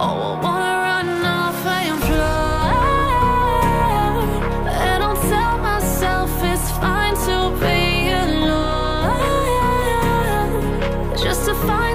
Oh, I wanna run off and fly, and I'll tell myself it's fine to be alone, just to find